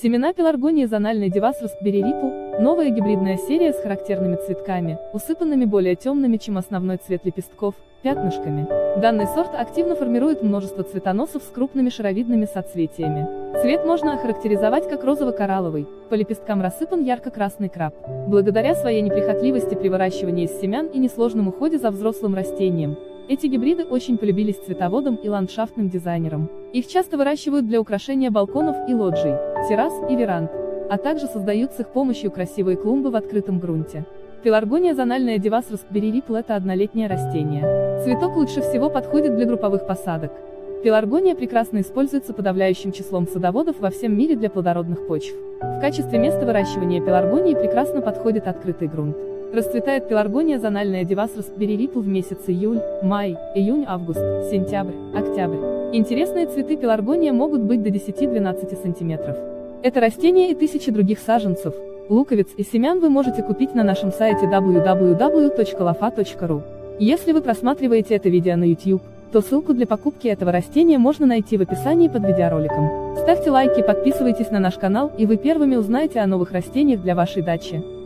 Семена пеларгонии зональной Дивас Распберри риппл – новая гибридная серия с характерными цветками, усыпанными более темными, чем основной цвет лепестков, пятнышками. Данный сорт активно формирует множество цветоносов с крупными шаровидными соцветиями. Цвет можно охарактеризовать как розово-коралловый, по лепесткам рассыпан ярко-красный крап. Благодаря своей неприхотливости при выращивании из семян и несложном уходе за взрослым растением, эти гибриды очень полюбились цветоводам и ландшафтным дизайнерам. Их часто выращивают для украшения балконов и лоджий, террас и веранд, а также создают с их помощью красивые клумбы в открытом грунте. Пеларгония зональная Дивас Распберри риппл – это однолетнее растение. Цветок лучше всего подходит для групповых посадок. Пеларгония прекрасно используется подавляющим числом садоводов во всем мире для плодородных почв. В качестве места выращивания пеларгонии прекрасно подходит открытый грунт. Расцветает пеларгония зональная Дивас Распберри риппл в месяцы июль, май, июнь, август, сентябрь, октябрь. Интересные цветы пеларгония могут быть до 10-12 см. Это растение и тысячи других саженцев, луковиц и семян вы можете купить на нашем сайте www.lafa.ru. Если вы просматриваете это видео на YouTube, то ссылку для покупки этого растения можно найти в описании под видеороликом. Ставьте лайки, подписывайтесь на наш канал, и вы первыми узнаете о новых растениях для вашей дачи.